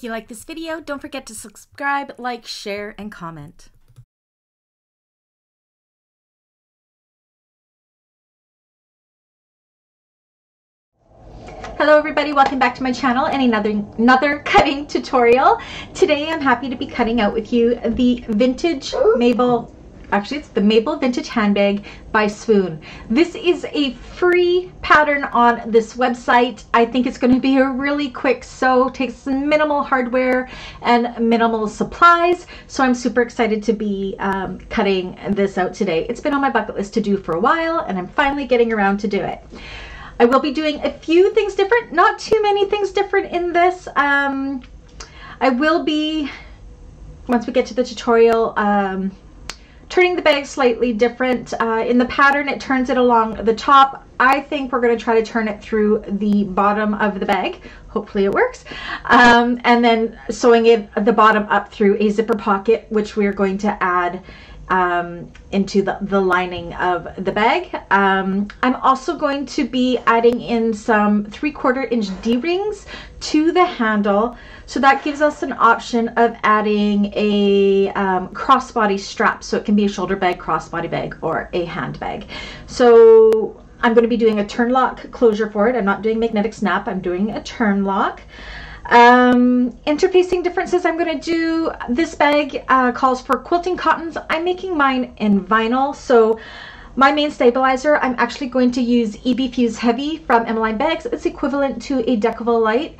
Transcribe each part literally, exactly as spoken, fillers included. If you like this video, don't forget to subscribe, like, share, and comment. Hello everybody, welcome back to my channel and another another cutting tutorial. Today I'm happy to be cutting out with you the vintage Mabel, actually it's the Mabel Vintage Handbag by Swoon. This is a free pattern on this website. I think it's going to be a really quick sew, takes minimal hardware and minimal supplies. So I'm super excited to be um, cutting this out today. It's been on my bucket list to do for a while and I'm finally getting around to do it. I will be doing a few things different, not too many things different in this. Um, I will be, once we get to the tutorial, um, turning the bag slightly different. Uh, in the pattern, it turns it along the top. I think we're gonna try to turn it through the bottom of the bag. Hopefully it works. Um, and then sewing it the bottom up through a zipper pocket, which we're going to add Um, into the, the lining of the bag. Um, I'm also going to be adding in some three quarter inch D-rings to the handle. So that gives us an option of adding a um, crossbody strap. So it can be a shoulder bag, crossbody bag, or a handbag. So I'm going to be doing a turn lock closure for it. I'm not doing magnetic snap, I'm doing a turn lock. Um, interfacing differences I'm going to do. This bag uh, calls for quilting cottons. I'm making mine in vinyl, so my main stabilizer, I'm actually going to use EBFuse Heavy from Emmaline Bags. It's equivalent to a Decovil light.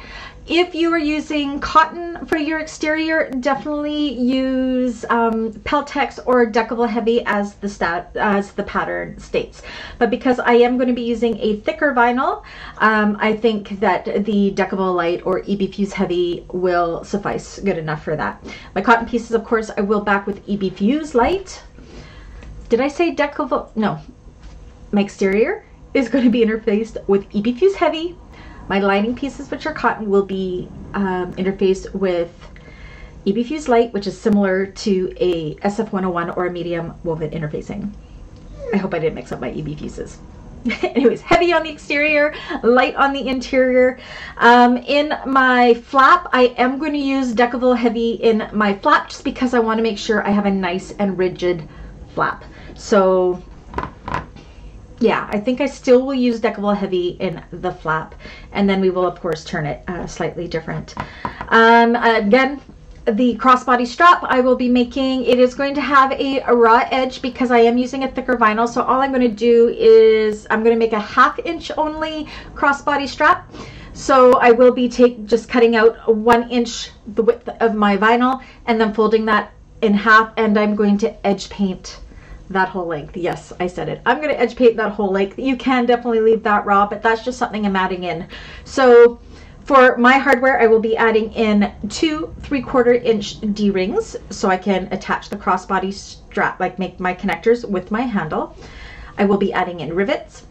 If you are using cotton for your exterior, definitely use um, Peltex or Decovil Heavy as the stat as the pattern states. But because I am going to be using a thicker vinyl, um, I think that the Decovil Light or EBFuse Heavy will suffice good enough for that. My cotton pieces, of course, I will back with EBFuse Light. Did I say Decovil? No. My exterior is going to be interfaced with EBFuse Heavy. My lining pieces, which are cotton, will be um, interfaced with EBFuse Light, which is similar to a S F one oh one or a medium woven interfacing. I hope I didn't mix up my EBFuses. Anyways, heavy on the exterior, light on the interior. Um, in my flap, I am going to use Decovil Heavy in my flap just because I want to make sure I have a nice and rigid flap. So yeah, I think I still will use Decovil Heavy in the flap, and then we will of course turn it uh, slightly different. Um, again, the crossbody strap I will be making, it is going to have a, a raw edge because I am using a thicker vinyl, so all I'm going to do is I'm going to make a half inch only crossbody strap. So I will be take, just cutting out one inch the width of my vinyl and then folding that in half, and I'm going to edge paint that whole length. Yes, I said it. I'm going to edge paint that whole length. You can definitely leave that raw, but that's just something I'm adding in. So for my hardware, I will be adding in two three quarter inch D-rings so I can attach the crossbody strap, like make my connectors with my handle. I will be adding in rivets,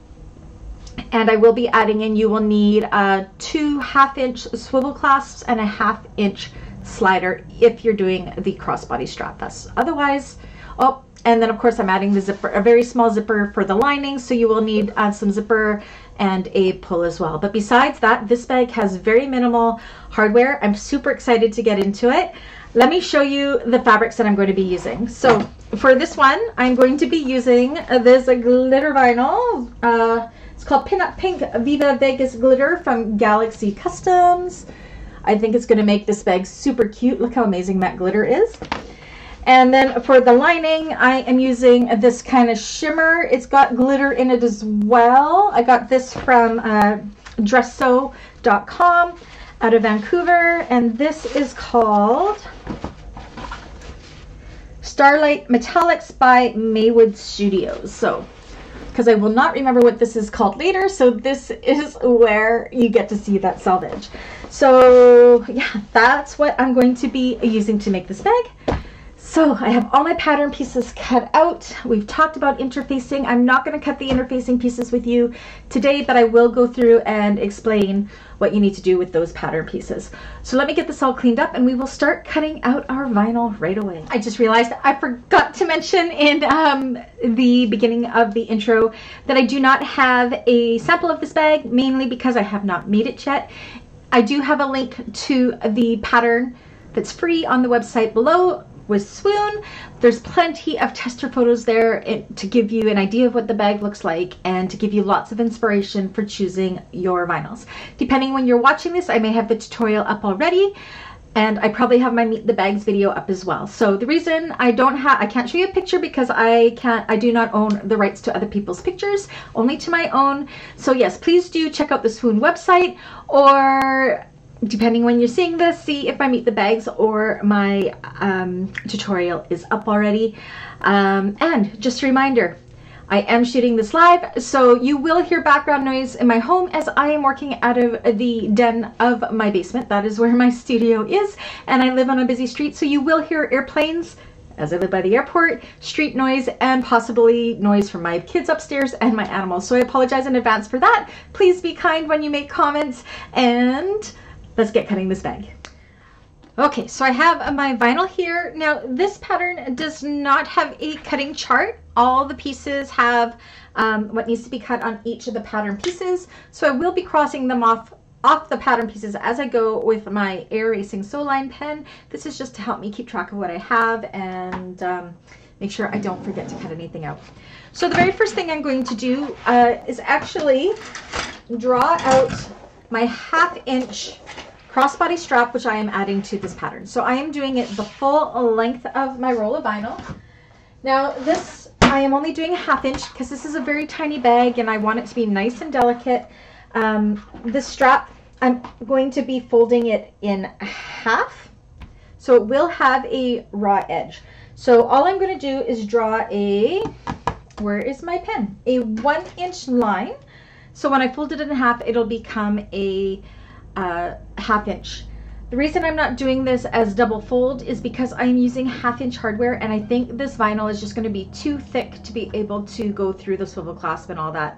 and I will be adding in, you will need uh, two half inch swivel clasps and a half inch slider if you're doing the crossbody strap. That's otherwise, oh, and then of course I'm adding the zipper, a very small zipper for the lining, so you will need uh, some zipper and a pull as well. But besides that, this bag has very minimal hardware. I'm super excited to get into it. Let me show you the fabrics that I'm going to be using. So for this one, I'm going to be using this glitter vinyl. Uh, it's called Pin Up Pink Viva Vegas Glitter from Galaxy Kustoms. I think it's going to make this bag super cute. Look how amazing that glitter is. And then for the lining, I am using this kind of shimmer. It's got glitter in it as well. I got this from uh, dress sew dot com out of Vancouver. And this is called Starlight Metallics by Maywood Studios. So, because I will not remember what this is called later, so this is where you get to see that salvage. So yeah, that's what I'm going to be using to make this bag. So I have all my pattern pieces cut out. We've talked about interfacing. I'm not going to cut the interfacing pieces with you today, but I will go through and explain what you need to do with those pattern pieces. So let me get this all cleaned up and we will start cutting out our vinyl right away. I just realized I forgot to mention in um, the beginning of the intro that I do not have a sample of this bag, mainly because I have not made it yet. I do have a link to the pattern that's free on the website below with Swoon. There's plenty of tester photos there to give you an idea of what the bag looks like and to give you lots of inspiration for choosing your vinyls. Depending when you're watching this, I may have the tutorial up already, and I probably have my Meet the Bags video up as well. So the reason I don't have, I can't show you a picture because I can't, I do not own the rights to other people's pictures, only to my own. So yes, please do check out the Swoon website, or depending when you're seeing this, see if my Meet the Bags or my um, tutorial is up already. Um, and just a reminder, I am shooting this live, so you will hear background noise in my home as I am working out of the den of my basement. That is where my studio is, and I live on a busy street, so you will hear airplanes, as I live by the airport, street noise, and possibly noise from my kids upstairs and my animals. So I apologize in advance for that. Please be kind when you make comments, and let's get cutting this bag. Okay, so I have my vinyl here. Now, this pattern does not have a cutting chart. All the pieces have um, what needs to be cut on each of the pattern pieces. So I will be crossing them off, off the pattern pieces as I go with my air racing sew line pen. This is just to help me keep track of what I have and um, make sure I don't forget to cut anything out. So the very first thing I'm going to do uh, is actually draw out my half inch crossbody strap, which I am adding to this pattern. So I am doing it the full length of my roll of vinyl. Now this, I am only doing a half inch because this is a very tiny bag and I want it to be nice and delicate. Um, this strap, I'm going to be folding it in half. So it will have a raw edge. So all I'm going to do is draw a, where is my pen? A one inch line. So when I fold it in half, it'll become a Uh, half inch. The reason I'm not doing this as double fold is because I'm using half inch hardware, and I think this vinyl is just going to be too thick to be able to go through the swivel clasp and all that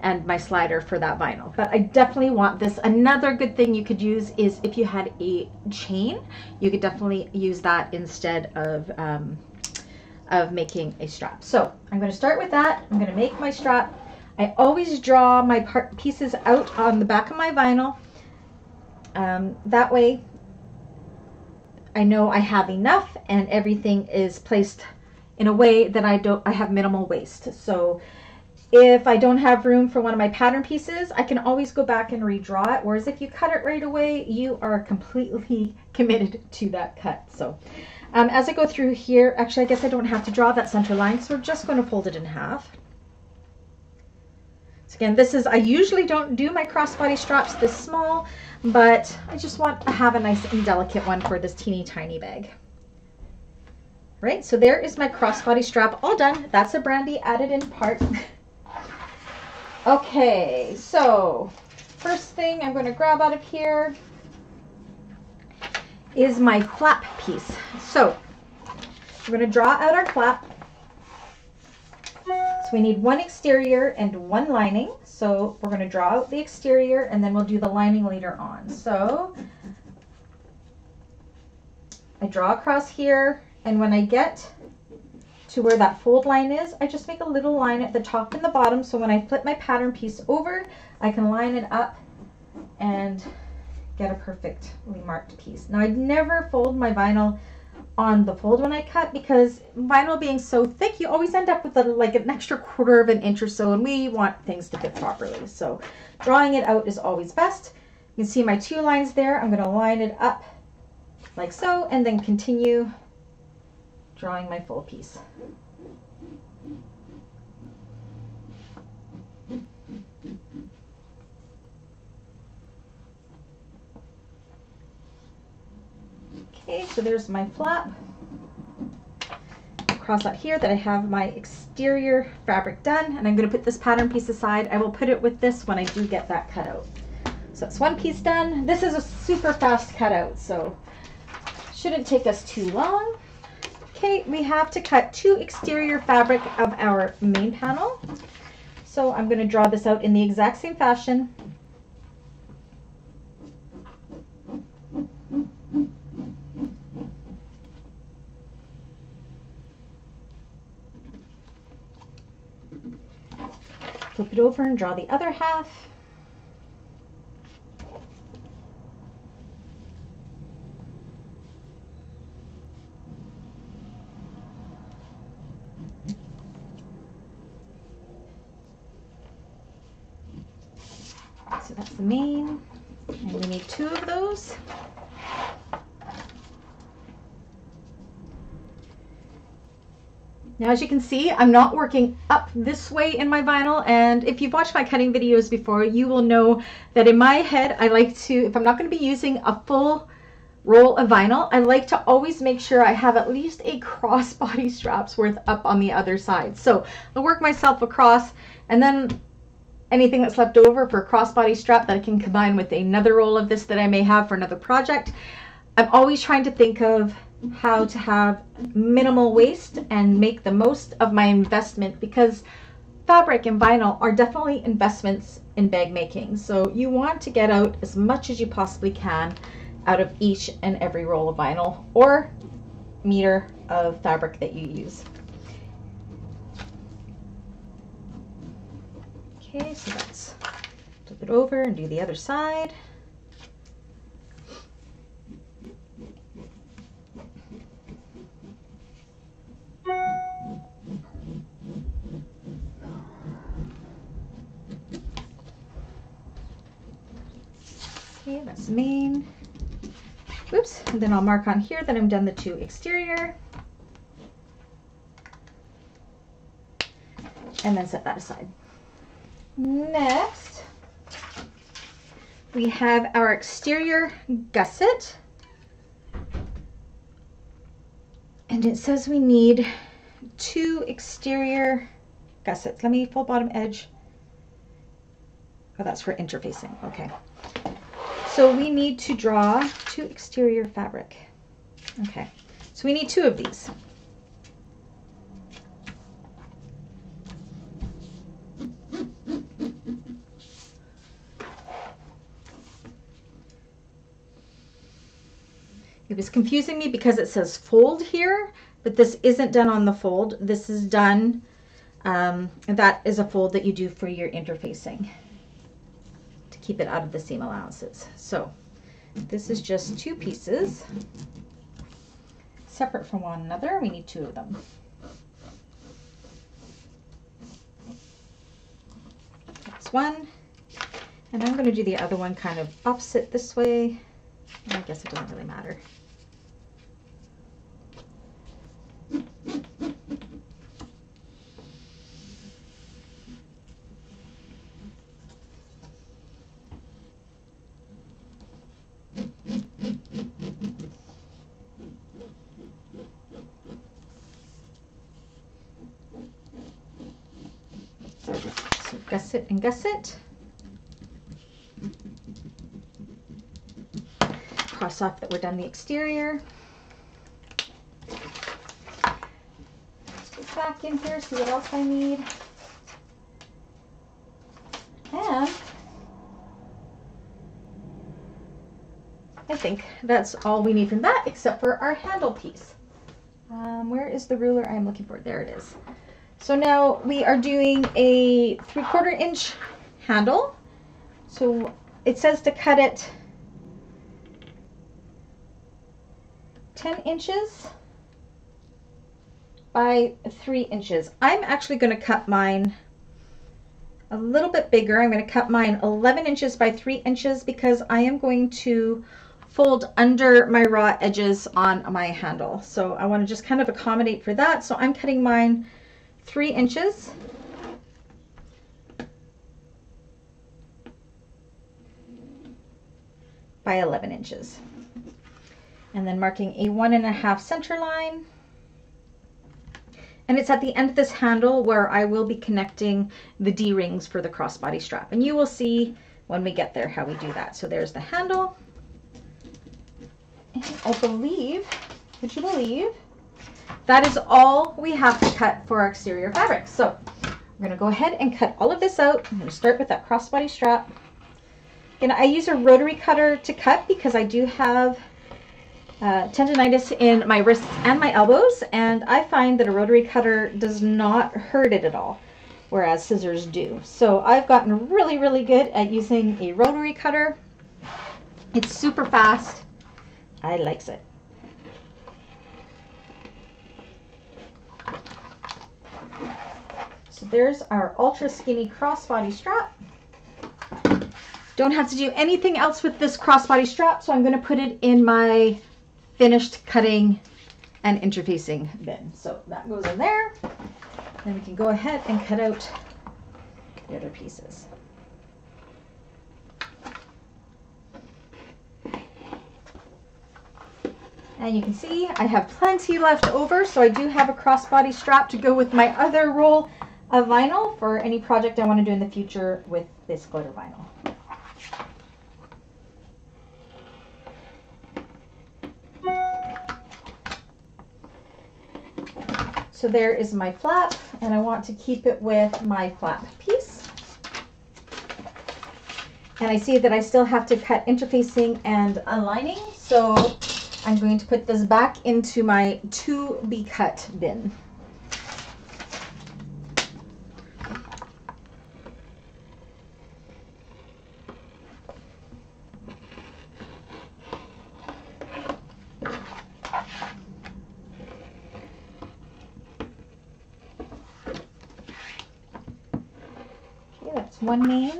and my slider for that vinyl. But I definitely want this. Another good thing you could use is if you had a chain, you could definitely use that instead of um, of making a strap. So I'm going to start with that. I'm going to make my strap. I always draw my part pieces out on the back of my vinyl. Um, that way I know I have enough and everything is placed in a way that I don't, I have minimal waste. So if I don't have room for one of my pattern pieces, I can always go back and redraw it. Whereas if you cut it right away, you are completely committed to that cut. So um, as I go through here, actually, I guess I don't have to draw that center line. So we're just going to fold it in half. So again, this is, I usually don't do my crossbody straps this small, but I just want to have a nice and delicate one for this teeny tiny bag. Right, so there is my crossbody strap all done. That's a Brandy added in part. Okay, so first thing I'm going to grab out of here is my flap piece. So we're going to draw out our flap. So we need one exterior and one lining. So we're going to draw out the exterior and then we'll do the lining later on. So I draw across here, and when I get to where that fold line is, I just make a little line at the top and the bottom. So when I flip my pattern piece over, I can line it up and get a perfectly marked piece. Now I'd never fold my vinyl on the fold when I cut, because vinyl being so thick, you always end up with a, like an extra quarter of an inch or so, and we want things to fit properly. So drawing it out is always best. You can see my two lines there. I'm going to line it up like so, and then continue drawing my full piece. Okay, so there's my flap. Cross out here that I have my exterior fabric done, and I'm going to put this pattern piece aside. I will put it with this when I do get that cut out. So that's one piece done. This is a super fast cutout, so shouldn't take us too long. Okay, we have to cut two exterior fabric of our main panel. So I'm going to draw this out in the exact same fashion. Flip it over and draw the other half. So that's the main, and we need two of those. Now, as you can see, I'm not working up this way in my vinyl, and if you've watched my cutting videos before, you will know that in my head, I like to, if I'm not going to be using a full roll of vinyl, I like to always make sure I have at least a crossbody strap's worth up on the other side. So I'll work myself across, and then anything that's left over for a crossbody strap that I can combine with another roll of this that I may have for another project. I'm always trying to think of how to have minimal waste and make the most of my investment, because fabric and vinyl are definitely investments in bag making. So you want to get out as much as you possibly can out of each and every roll of vinyl or meter of fabric that you use. Okay, so let's flip it over and do the other side. Okay, that's the main. Oops, and then I'll mark on here that I'm done the two exterior. And then set that aside. Next, we have our exterior gusset. And it says we need two exterior gussets. Let me full bottom edge. Oh, that's for interfacing, okay. So we need to draw two exterior fabric. Okay, so we need two of these. It was confusing me because it says fold here, but this isn't done on the fold. This is done, um, that is a fold that you do for your interfacing, keep it out of the seam allowances. So this is just two pieces separate from one another. We need two of them. That's one. And I'm going to do the other one kind of opposite this way. I guess it doesn't really matter. Gusset and gusset. Cross off that we're done the exterior. Let's get back in here, see what else I need. And I think that's all we need from that, except for our handle piece. Um, where is the ruler I'm looking for? There it is. So now we are doing a three quarter inch handle. So it says to cut it ten inches by three inches. I'm actually going to cut mine a little bit bigger. I'm going to cut mine eleven inches by three inches because I am going to fold under my raw edges on my handle. So I want to just kind of accommodate for that. So I'm cutting mine three inches by eleven inches, and then marking a one and a half center line. And it's at the end of this handle where I will be connecting the D-rings for the crossbody strap, and you will see when we get there how we do that. So there's the handle, and I believe, would you believe, that is all we have to cut for our exterior fabric. So we're going to go ahead and cut all of this out. I'm going to start with that crossbody strap. And I use a rotary cutter to cut because I do have uh, tendonitis in my wrists and my elbows. And I find that a rotary cutter does not hurt it at all, whereas scissors do. So I've gotten really, really good at using a rotary cutter. It's super fast. I likes it. There's our ultra skinny crossbody strap. Don't have to do anything else with this crossbody strap, so I'm going to put it in my finished cutting and interfacing bin. So that goes in there. Then we can go ahead and cut out the other pieces. And you can see I have plenty left over, so I do have a crossbody strap to go with my other roll of vinyl for any project I want to do in the future with this glitter vinyl. So there is my flap, and I want to keep it with my flap piece. And I see that I still have to cut interfacing and aligning, so I'm going to put this back into my to be cut bin. One main.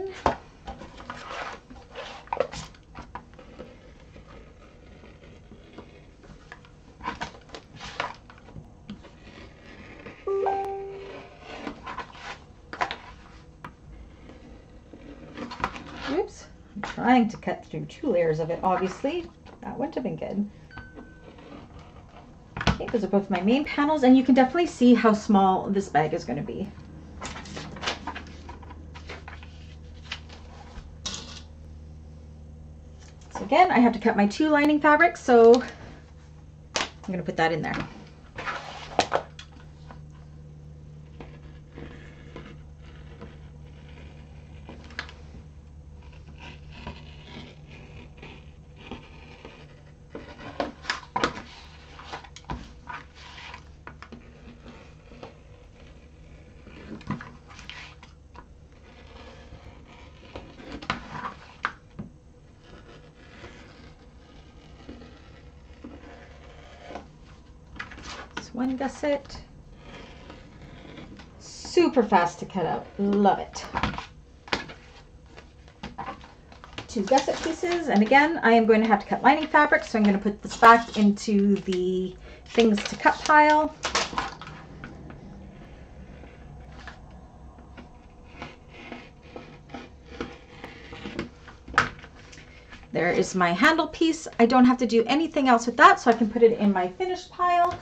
Oops, I'm trying to cut through two layers of it, obviously. That wouldn't have been good. Okay, those are both my main panels, and you can definitely see how small this bag is going to be. Again, I have to cut my two lining fabrics, so I'm going to put that in there. One gusset. Super fast to cut out. Love it. Two gusset pieces, and again, I am going to have to cut lining fabric, so I'm going to put this back into the things to cut pile. There is my handle piece. I don't have to do anything else with that, so I can put it in my finished pile.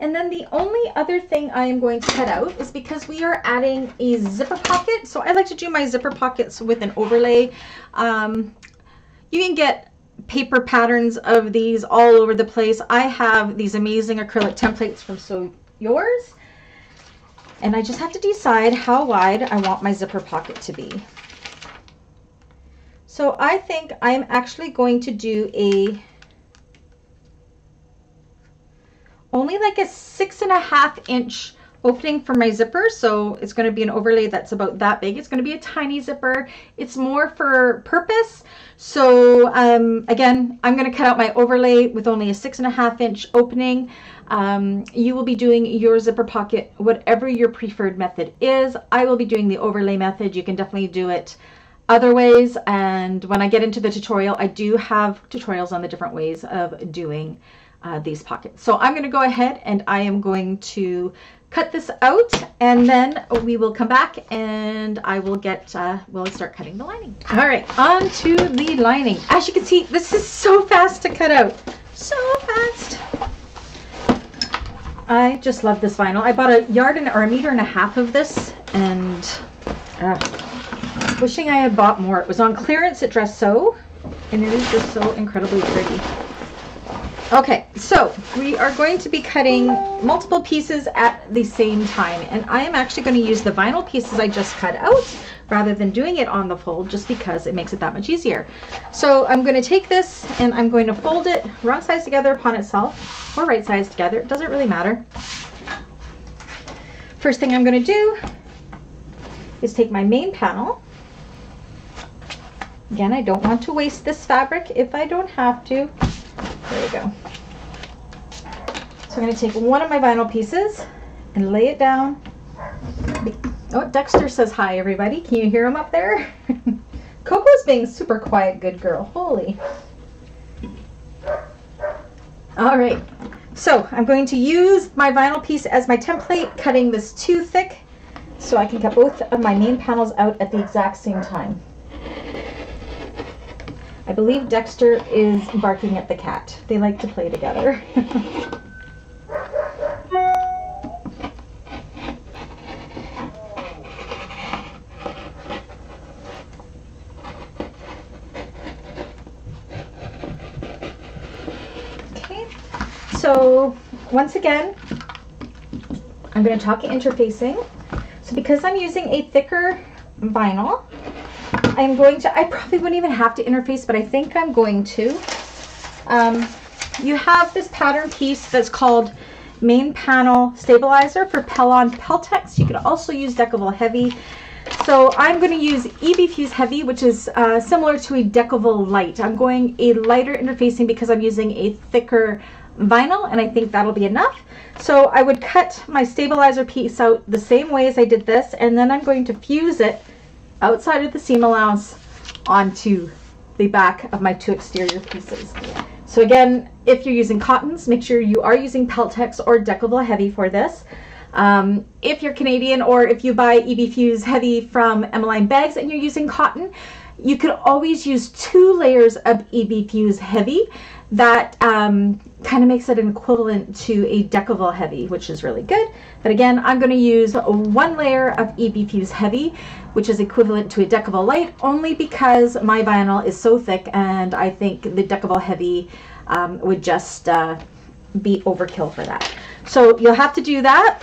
And then the only other thing I am going to cut out is, because we are adding a zipper pocket. So I like to do my zipper pockets with an overlay. Um, you can get paper patterns of these all over the place. I have these amazing acrylic templates from So Yours. And I just have to decide how wide I want my zipper pocket to be. So I think I'm actually going to do a only like a six and a half inch opening for my zipper. So it's going to be an overlay that's about that big. It's going to be a tiny zipper. It's more for purpose. So um, again, I'm going to cut out my overlay with only a six and a half inch opening. Um, you will be doing your zipper pocket, whatever your preferred method is. I will be doing the overlay method. You can definitely do it other ways. And when I get into the tutorial, I do have tutorials on the different ways of doing Uh, these pockets. So I'm going to go ahead and I am going to cut this out, and then we will come back and I will get uh, we'll start cutting the lining. All right, on to the lining. As you can see, this is so fast to cut out, so fast. I just love this vinyl. I bought a yard and or a meter and a half of this, and uh, wishing I had bought more. It was on clearance at Dress Sew, and it is just so incredibly pretty. Okay, so we are going to be cutting multiple pieces at the same time, and I am actually going to use the vinyl pieces I just cut out rather than doing it on the fold, just because it makes it that much easier. So I'm going to take this and I'm going to fold it wrong sides together upon itself, or right sides together, it doesn't really matter. First thing I'm going to do is take my main panel. Again, I don't want to waste this fabric if I don't have to. There we go. So I'm going to take one of my vinyl pieces and lay it down. Oh, Dexter says hi, everybody. Can you hear him up there? Coco's being super quiet, good girl. Holy. All right. So I'm going to use my vinyl piece as my template, cutting this too thick so I can cut both of my main panels out at the exact same time. I believe Dexter is barking at the cat. They like to play together. Okay, so once again, I'm going to talk interfacing. So because I'm using a thicker vinyl, I'm going to, I probably wouldn't even have to interface, but I think I'm going to. Um, you have this pattern piece that's called Main Panel Stabilizer for Pelon Peltex. You can also use Decovil Heavy. So I'm going to use EBFuse Heavy, which is uh, similar to a Decovil Light. I'm going a lighter interfacing because I'm using a thicker vinyl, and I think that'll be enough. So I would cut my stabilizer piece out the same way as I did this, and then I'm going to fuse it outside of the seam allowance onto the back of my two exterior pieces. So again, if you're using cottons, make sure you are using Peltex or Decovil Heavy for this. Um, if you're Canadian, or if you buy EBFuse Heavy from Emmaline Bags and you're using cotton, you could always use two layers of EBFuse Heavy. That um, kind of makes it an equivalent to a Decovil Heavy, which is really good. But again, I'm going to use one layer of EBFuse Heavy, which is equivalent to a Decovil Light, only because my vinyl is so thick, and I think the Decovil Heavy um, would just uh, be overkill for that. So you'll have to do that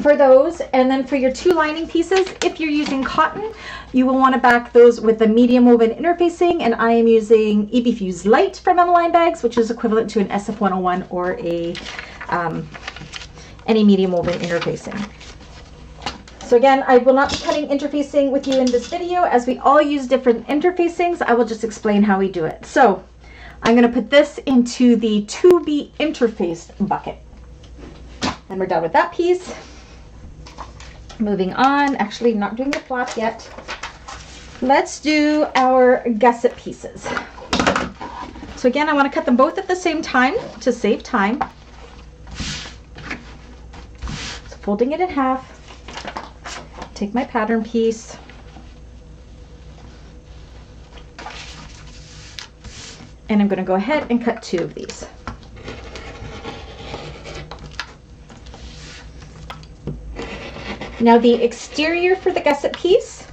for those. And then for your two lining pieces, if you're using cotton, you will want to back those with the medium woven interfacing, and I am using EBFuse Light from Emmaline Bags, which is equivalent to an S F one oh one or a um, any medium woven interfacing. So again, I will not be cutting interfacing with you in this video, as we all use different interfacings. I will just explain how we do it. So I'm going to put this into the to be interfaced bucket, and we're done with that piece. Moving on, actually not doing the flap yet. Let's do our gusset pieces. So again, I want to cut them both at the same time to save time. So folding it in half, take my pattern piece, and I'm going to go ahead and cut two of these. Now the exterior for the gusset piece,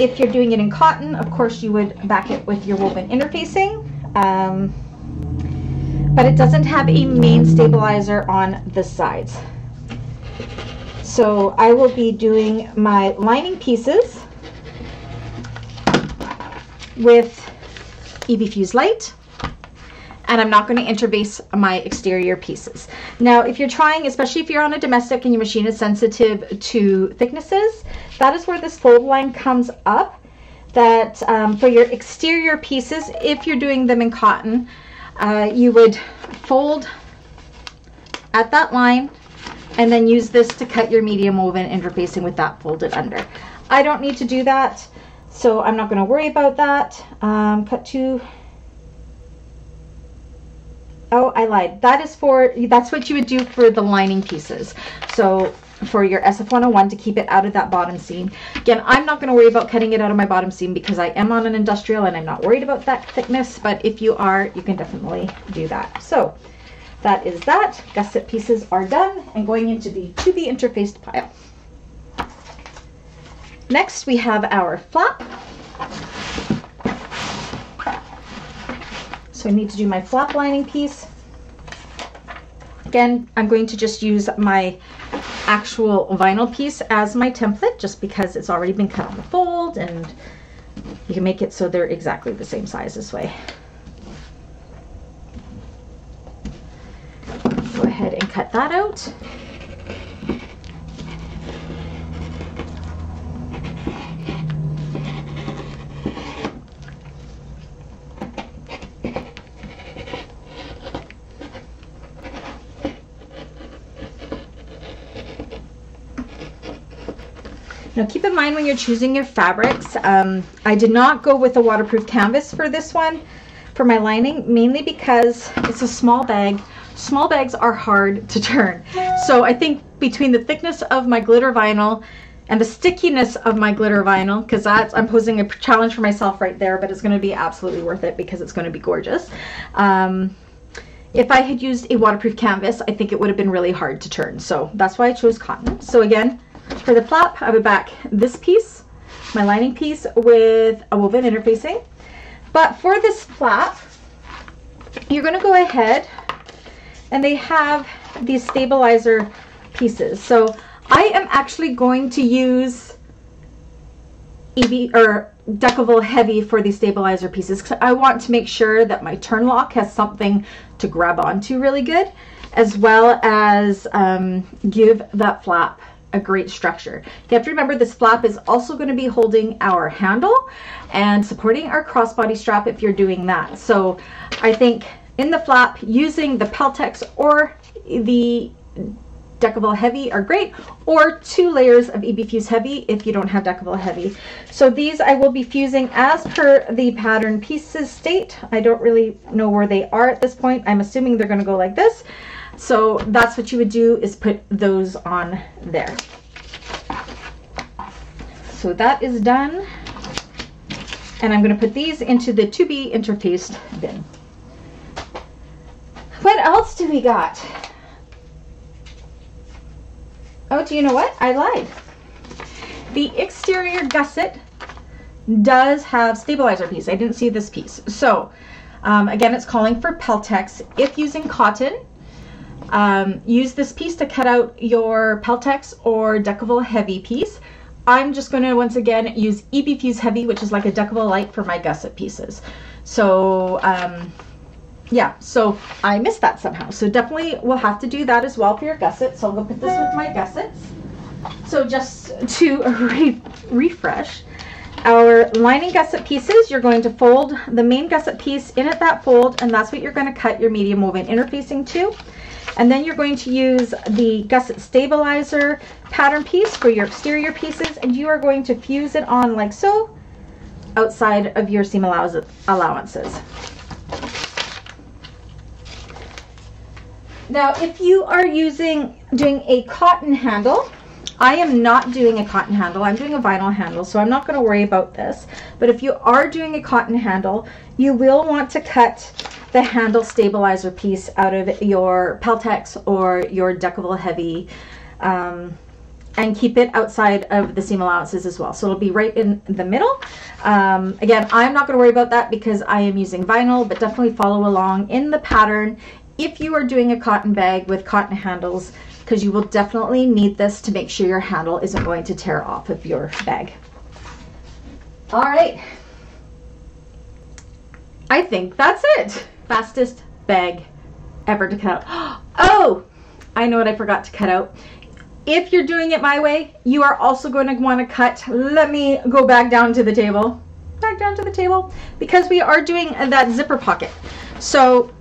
if you're doing it in cotton, of course you would back it with your woven interfacing, um, but it doesn't have a main stabilizer on the sides. So I will be doing my lining pieces with EBFuse Light, and I'm not going to interface my exterior pieces. Now, if you're trying, especially if you're on a domestic and your machine is sensitive to thicknesses, that is where this fold line comes up, that um, for your exterior pieces, if you're doing them in cotton, uh, you would fold at that line and then use this to cut your medium woven interfacing with that folded under. I don't need to do that, so I'm not going to worry about that. Um, cut two. Oh, I lied. That is for, that's what you would do for the lining pieces. So for your S F one oh one, to keep it out of that bottom seam. Again, I'm not going to worry about cutting it out of my bottom seam because I am on an industrial and I'm not worried about that thickness, but if you are, you can definitely do that. So that is that. Gusset pieces are done and going into the to be interfaced pile. Next, we have our flap. So I need to do my flap lining piece. Again, I'm going to just use my actual vinyl piece as my template, just because it's already been cut on the fold, and you can make it so they're exactly the same size this way. Go ahead and cut that out. Now keep in mind when you're choosing your fabrics, um, I did not go with a waterproof canvas for this one, for my lining, mainly because it's a small bag. Small bags are hard to turn. So I think between the thickness of my glitter vinyl and the stickiness of my glitter vinyl, because that's, I'm posing a challenge for myself right there, but it's going to be absolutely worth it because it's going to be gorgeous. Um, if I had used a waterproof canvas, I think it would have been really hard to turn. So that's why I chose cotton. So again, for the flap, I would back this piece, my lining piece, with a woven interfacing. But for this flap, you're going to go ahead and they have these stabilizer pieces. So I am actually going to use E B or Decovil Heavy for these stabilizer pieces because I want to make sure that my turn lock has something to grab onto really good, as well as um, give that flap a great structure. You have to remember this flap is also going to be holding our handle and supporting our crossbody strap if you're doing that. So I think in the flap, using the Peltex or the Decovil Heavy are great, or two layers of EBFuse Heavy if you don't have Decovil Heavy. So these I will be fusing as per the pattern pieces state. I don't really know where they are at this point. I'm assuming they're going to go like this. So that's what you would do, is put those on there. So that is done. And I'm going to put these into the to-be interfaced bin. What else do we got? Oh, do you know what? I lied. The exterior gusset does have stabilizer piece. I didn't see this piece. So um, again, it's calling for Peltex. If using cotton, um, use this piece to cut out your Peltex or Decovil Heavy piece. I'm just going to once again use EBFuse Heavy, which is like a Decovil Light, for my gusset pieces. So um, yeah, so I missed that somehow. So definitely we'll have to do that as well for your gusset. So I'll go put this with my gussets. So just to re refresh, our lining gusset pieces, you're going to fold the main gusset piece in at that fold, and that's what you're going to cut your medium woven interfacing to. And then you're going to use the gusset stabilizer pattern piece for your exterior pieces, and you are going to fuse it on like so, outside of your seam allow- allowances. Now, if you are using, doing a cotton handle, I am not doing a cotton handle, I'm doing a vinyl handle, so I'm not going to worry about this. But if you are doing a cotton handle, you will want to cut the handle stabilizer piece out of your Peltex or your Decovil Heavy, um, and keep it outside of the seam allowances as well. So it'll be right in the middle. Um, again, I'm not going to worry about that because I am using vinyl, but definitely follow along in the pattern if you are doing a cotton bag with cotton handles, because you will definitely need this to make sure your handle isn't going to tear off of your bag. All right, I think that's it. Fastest bag ever to cut out. Oh, I know what I forgot to cut out. If you're doing it my way, you are also going to want to cut, let me go back down to the table, back down to the table, because we are doing that zipper pocket. So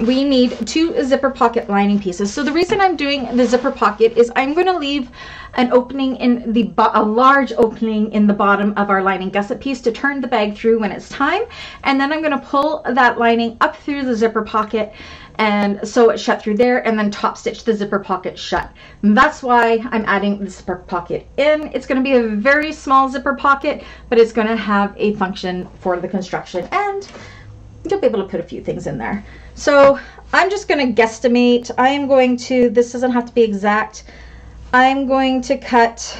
we need two zipper pocket lining pieces. So the reason I'm doing the zipper pocket is I'm going to leave an opening in the, a large opening in the bottom of our lining gusset piece to turn the bag through when it's time. And then I'm going to pull that lining up through the zipper pocket and sew it shut through there, and then top stitch the zipper pocket shut. And that's why I'm adding the zipper pocket in. It's going to be a very small zipper pocket, but it's going to have a function for the construction, and you'll be able to put a few things in there. So I'm just going to guesstimate. I am going to, this doesn't have to be exact, I'm going to cut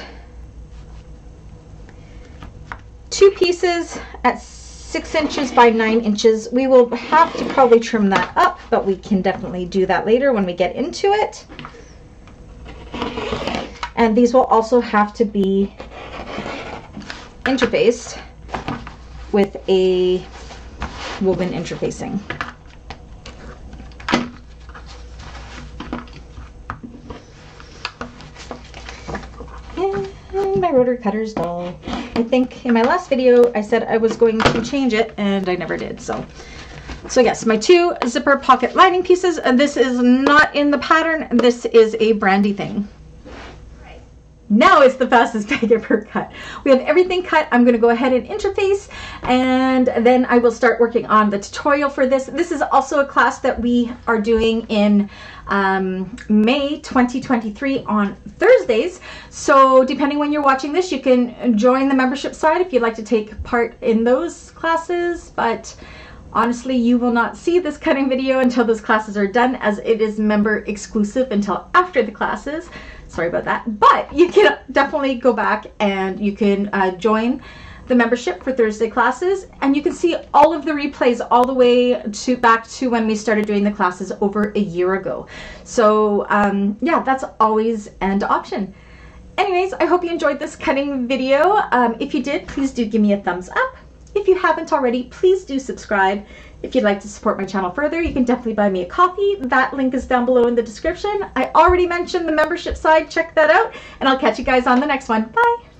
two pieces at six inches by nine inches. We will have to probably trim that up, but we can definitely do that later when we get into it. And these will also have to be interfaced with a woven interfacing. And my rotary cutter's dull. I think in my last video I said I was going to change it and I never did. So so yes, my two zipper pocket lining pieces, and this is not in the pattern, this is a Brandy thing. Now it's the fastest bag ever cut. We have everything cut. I'm going to go ahead and interface, and then I will start working on the tutorial for this. This is also a class that we are doing in um, May twenty twenty-three on Thursdays. So depending when you're watching this, you can join the membership side if you'd like to take part in those classes. But honestly, you will not see this cutting video until those classes are done, as it is member exclusive until after the classes. Sorry about that, but you can definitely go back and you can uh, join the membership for Thursday classes, and you can see all of the replays all the way to back to when we started doing the classes over a year ago. So um, yeah, that's always an option. Anyways, I hope you enjoyed this cutting video. Um, if you did, please do give me a thumbs up. If you haven't already, please do subscribe. If you'd like to support my channel further, you can definitely buy me a coffee. That link is down below in the description. I already mentioned the membership side. Check that out, and I'll catch you guys on the next one. Bye.